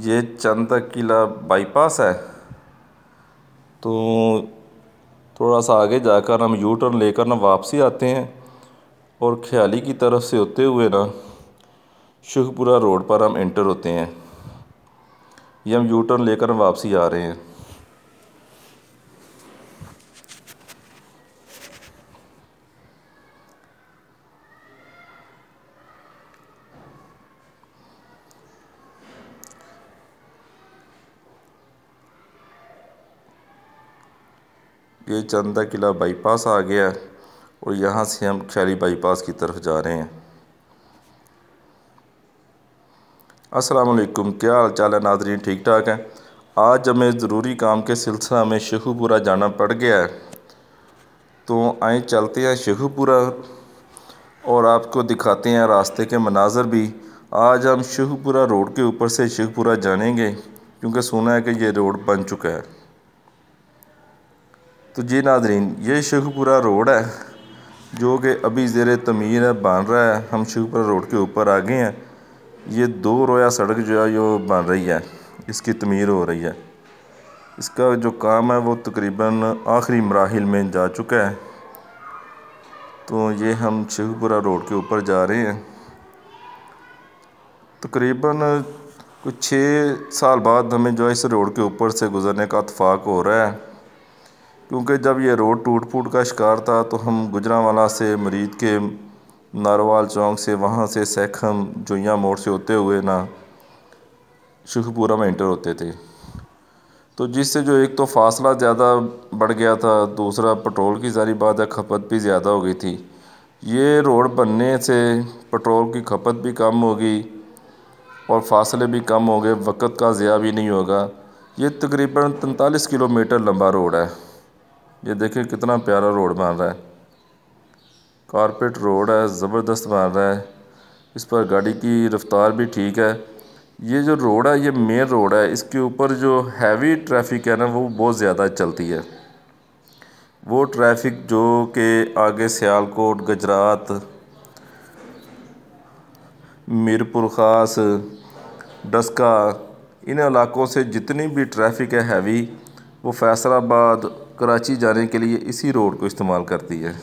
ये चंद किला बाईपास है, तो थोड़ा सा आगे जाकर हम यू टर्न लेकर ना वापसी आते हैं और ख्याली की तरफ से होते हुए ना शेखपुरा रोड पर हम एंटर होते हैं। ये हम यू टर्न लेकर वापसी आ रहे हैं। ये चंदा किला बाईपास आ गया और यहाँ से हम ख्याली बाईपास की तरफ जा रहे हैं। अस्सलाम वालेकुम, क्या हाल चाल है नाजरीन, ठीक ठाक हैं। आज हमें ज़रूरी काम के सिलसिला में शेखुपुरा जाना पड़ गया है, तो आए चलते हैं शेखुपुरा और आपको दिखाते हैं रास्ते के मनाजर भी। आज हम शेखुपुरा रोड के ऊपर से शेखुपुरा जानेंगे क्योंकि सुना है कि ये रोड बन चुका है। तो जी नाजरीन, ये शेखुपुरा रोड है जो कि अभी ज़ेर तमीर है, बन रहा है। हम शेखुपुरा रोड के ऊपर आ गए हैं। ये दो रोया सड़क जो है ये बन रही है, इसकी तमीर हो रही है। इसका जो काम है वो तकरीबन आखिरी मराहिल में जा चुका है। तो ये हम शेखुपुरा रोड के ऊपर जा रहे हैं। तकरीबन कुछ 6 साल बाद हमें जो है इस रोड के ऊपर से गुज़रने का इत्तफाक हो रहा है, क्योंकि जब ये रोड टूट फूट का शिकार था तो हम गुजरांवाला से मरीद के नारवाल चौंक से वहाँ से सैखम जोया मोड़ से होते हुए ना शेखुपुरा में इंटर होते थे। तो जिससे जो एक तो फासला ज़्यादा बढ़ गया था, दूसरा पेट्रोल की सारी बात है, खपत भी ज़्यादा हो गई थी। ये रोड बनने से पेट्रोल की खपत भी कम होगी और फासले भी कम हो गए, वक़्त का ज़िया भी नहीं होगा। ये तकरीबन 43 किलोमीटर लंबा रोड है। ये देखिए कितना प्यारा रोड बन रहा है, कारपेट रोड है, ज़बरदस्त बन रहा है। इस पर गाड़ी की रफ़्तार भी ठीक है। ये जो रोड है ये मेन रोड है, इसके ऊपर जो हैवी ट्रैफिक है ना वो बहुत ज़्यादा चलती है। वो ट्रैफिक जो कि आगे सियालकोट, गुजरात, मीरपुर खास, डस्का, इन इलाकों से जितनी भी ट्रैफिक है हैवी, वो फैसलाबाद, कराची जाने के लिए इसी रोड को इस्तेमाल करती है।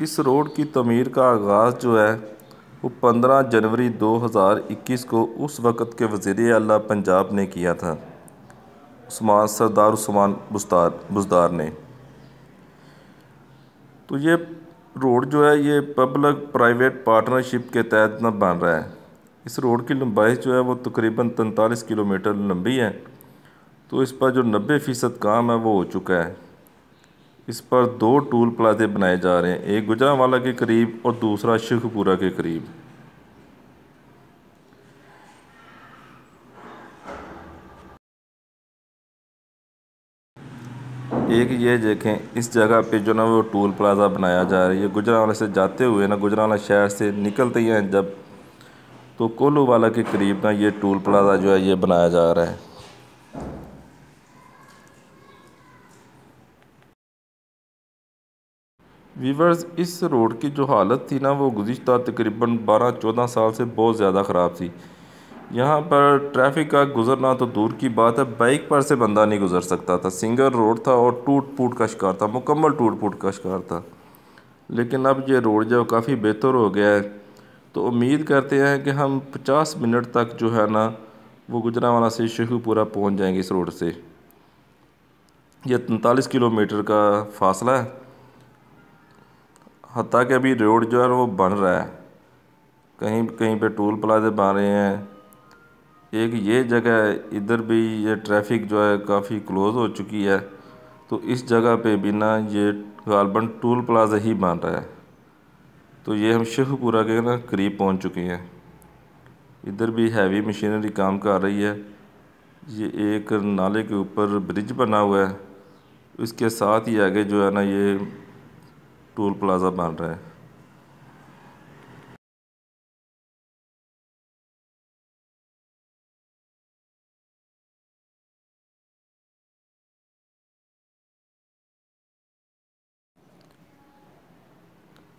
इस रोड की तमीर का आगाज़ जो है वो 15 जनवरी 2021 को उस वक़्त के वज़ीर आला पंजाब ने किया था, सरदार उस्मान बुज़दार ने। तो ये रोड जो है ये पब्लिक प्राइवेट पार्टनरशिप के तहत न बन रहा है। इस रोड की लंबाई जो है वो तकरीबन 43 किलोमीटर लंबी है। तो इस पर जो 90% काम है वो हो चुका है। इस पर 2 टूल प्लाजे बनाए जा रहे हैं, एक गुजरांवाला के करीब और दूसरा शेखुपुरा के करीब। एक ये देखें, इस जगह पे जो ना वो टूल प्लाजा बनाया जा रहा है। ये गुजरांवाला से जाते हुए ना, गुजरांवाला शहर से निकलते हैं जब, तो कोलूवाला के करीब ना ये टूल प्लाजा जो है ये बनाया जा रहा है। वीवर्स, इस रोड की जो हालत थी ना वो गुज़िश्ता तकरीबन 12-14 साल से बहुत ज़्यादा ख़राब थी। यहाँ पर ट्रैफिक का गुज़रना तो दूर की बात है, बाइक पर से बंदा नहीं गुज़र सकता था। सिंगल रोड था और टूट फूट का शिकार था, मुकम्मल टूट फूट का शिकार था। लेकिन अब ये रोड जो काफ़ी बेहतर हो गया है, तो उम्मीद करते हैं कि हम 50 मिनट तक जो है ना वो गुजरांवाला से शेखुपुरा पहुँच जाएंगे इस रोड से। यह 43 किलोमीटर का फासला है। हत्ता कि अभी रोड जो है वो बन रहा है, कहीं कहीं पे टोल प्लाजे बन रहे हैं। एक ये जगह है, इधर भी ये ट्रैफिक जो है काफ़ी क्लोज़ हो चुकी है, तो इस जगह पे भी ना ये गालबन टोल प्लाजा ही बन रहा है। तो ये हम शेखुपुरा के ना करीब पहुंच चुके हैं। इधर भी हैवी मशीनरी काम कर रही है। ये एक नाले के ऊपर ब्रिज बना हुआ है, इसके साथ ही आगे जो है ना ये टोल प्लाजा बन रहा है।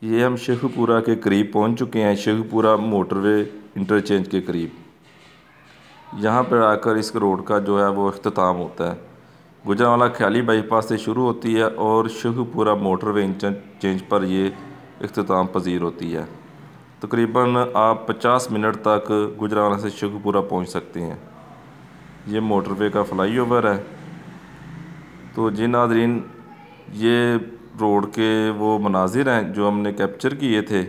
ये हम शेखुपुरा के करीब पहुंच चुके हैं, शेखुपुरा मोटरवे इंटरचेंज के करीब। यहाँ पर आकर इस रोड का जो है वो अख्ताम होता है। गुजरांवाला ख्याली बाईपास से शुरू होती है और शेखुपुरा मोटरवे इंटरचेंज पर ये अख्ताम पजीर होती है। तकरीबन आप 50 मिनट तक गुजरांवाला से शेखुपुरा पहुँच सकते हैं। ये मोटरवे का फ्लाईओवर है। तो जी नाज़रीन, ये रोड के वो मनाजिर हैं जो हमने कैप्चर किए थे,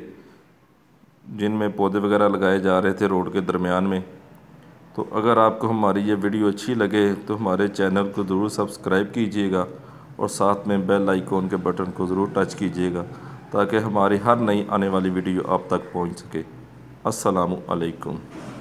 जिनमें पौधे वगैरह लगाए जा रहे थे रोड के दरमियान में। तो अगर आपको हमारी ये वीडियो अच्छी लगे तो हमारे चैनल को ज़रूर सब्सक्राइब कीजिएगा और साथ में बेल आइकॉन के बटन को ज़रूर टच कीजिएगा ताकि हमारी हर नई आने वाली वीडियो आप तक पहुंच सके। अस्सलामु अलैकुम।